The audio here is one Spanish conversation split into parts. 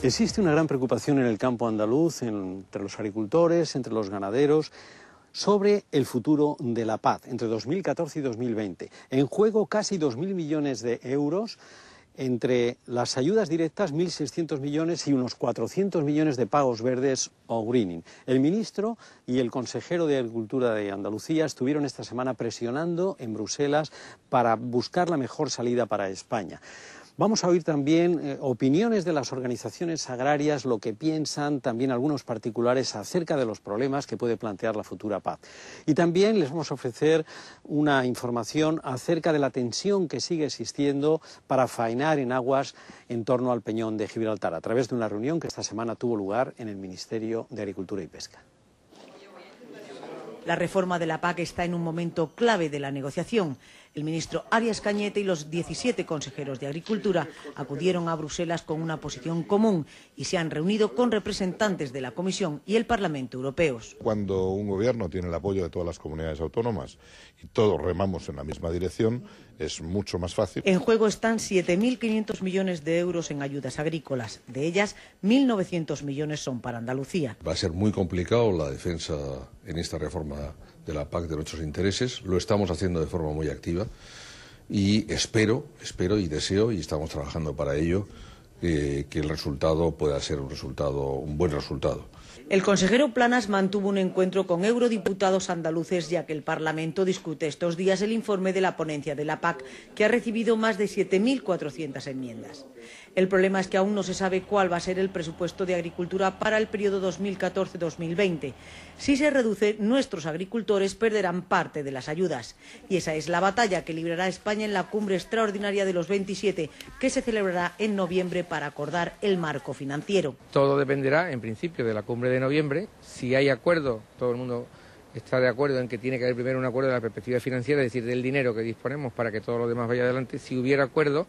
Existe una gran preocupación en el campo andaluz, entre los agricultores, entre los ganaderos, sobre el futuro de la PAC entre 2014 y 2020. En juego casi 2.000 millones de euros entre las ayudas directas, 1.600 millones y unos 400 millones de pagos verdes o greening. El ministro y el consejero de Agricultura de Andalucía estuvieron esta semana presionando en Bruselas para buscar la mejor salida para España. Vamos a oír también opiniones de las organizaciones agrarias, lo que piensan también algunos particulares acerca de los problemas que puede plantear la futura PAC. Y también les vamos a ofrecer una información acerca de la tensión que sigue existiendo para faenar en aguas en torno al Peñón de Gibraltar, a través de una reunión que esta semana tuvo lugar en el Ministerio de Agricultura y Pesca. La reforma de la PAC está en un momento clave de la negociación. El ministro Arias Cañete y los 17 consejeros de Agricultura acudieron a Bruselas con una posición común y se han reunido con representantes de la Comisión y el Parlamento europeos. Cuando un gobierno tiene el apoyo de todas las comunidades autónomas y todos remamos en la misma dirección, es mucho más fácil. En juego están 7.500 millones de euros en ayudas agrícolas. De ellas, 1.900 millones son para Andalucía. Va a ser muy complicado la defensa en esta reforma de la PAC de nuestros intereses. Lo estamos haciendo de forma muy activa y espero y deseo, y estamos trabajando para ello, que el resultado pueda ser un buen resultado. El consejero Planas mantuvo un encuentro con eurodiputados andaluces, ya que el Parlamento discute estos días el informe de la ponencia de la PAC, que ha recibido más de 7.400 enmiendas. El problema es que aún no se sabe cuál va a ser el presupuesto de agricultura para el periodo 2014-2020. Si se reduce, nuestros agricultores perderán parte de las ayudas. Y esa es la batalla que librará España en la cumbre extraordinaria de los 27, que se celebrará en noviembre para acordar el marco financiero. Todo dependerá, en principio, de la cumbre de noviembre. Si hay acuerdo, todo el mundo está de acuerdo en que tiene que haber primero un acuerdo de la perspectiva financiera, es decir, del dinero que disponemos para que todo lo demás vaya adelante. Si hubiera acuerdo,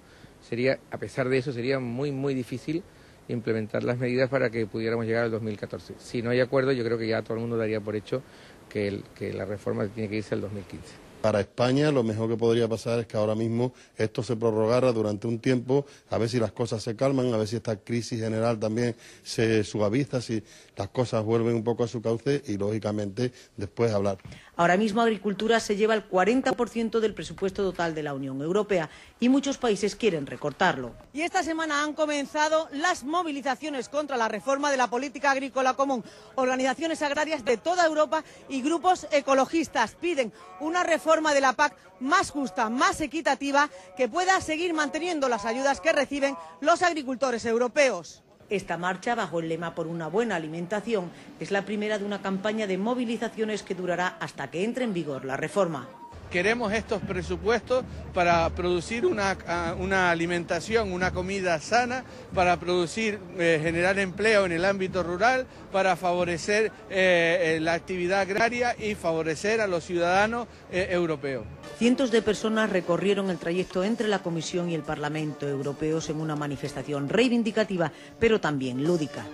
sería, a pesar de eso, sería muy difícil implementar las medidas para que pudiéramos llegar al 2014. Si no hay acuerdo, yo creo que ya todo el mundo daría por hecho que la reforma tiene que irse al 2015. Para España lo mejor que podría pasar es que ahora mismo esto se prorrogara durante un tiempo, a ver si las cosas se calman, a ver si esta crisis general también se suaviza, si las cosas vuelven un poco a su cauce y lógicamente después hablar. Ahora mismo Agricultura se lleva el 40% del presupuesto total de la Unión Europea y muchos países quieren recortarlo. Y esta semana han comenzado las movilizaciones contra la reforma de la política agrícola común. Organizaciones agrarias de toda Europa y grupos ecologistas piden una reforma de la PAC más justa, más equitativa, que pueda seguir manteniendo las ayudas que reciben los agricultores europeos. Esta marcha, bajo el lema "Por una buena alimentación", es la primera de una campaña de movilizaciones que durará hasta que entre en vigor la reforma. Queremos estos presupuestos para producir una alimentación, una comida sana, para producir, generar empleo en el ámbito rural, para favorecer la actividad agraria y favorecer a los ciudadanos europeos. Cientos de personas recorrieron el trayecto entre la Comisión y el Parlamento europeos en una manifestación reivindicativa, pero también lúdica.